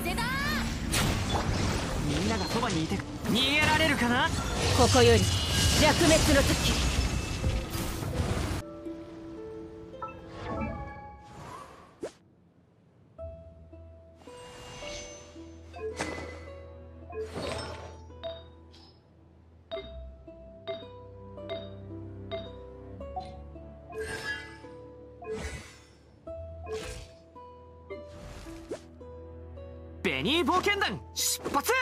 風だ。みんながそばにいて逃げられるかな。ここより弱滅の時。ベニー冒険団出発！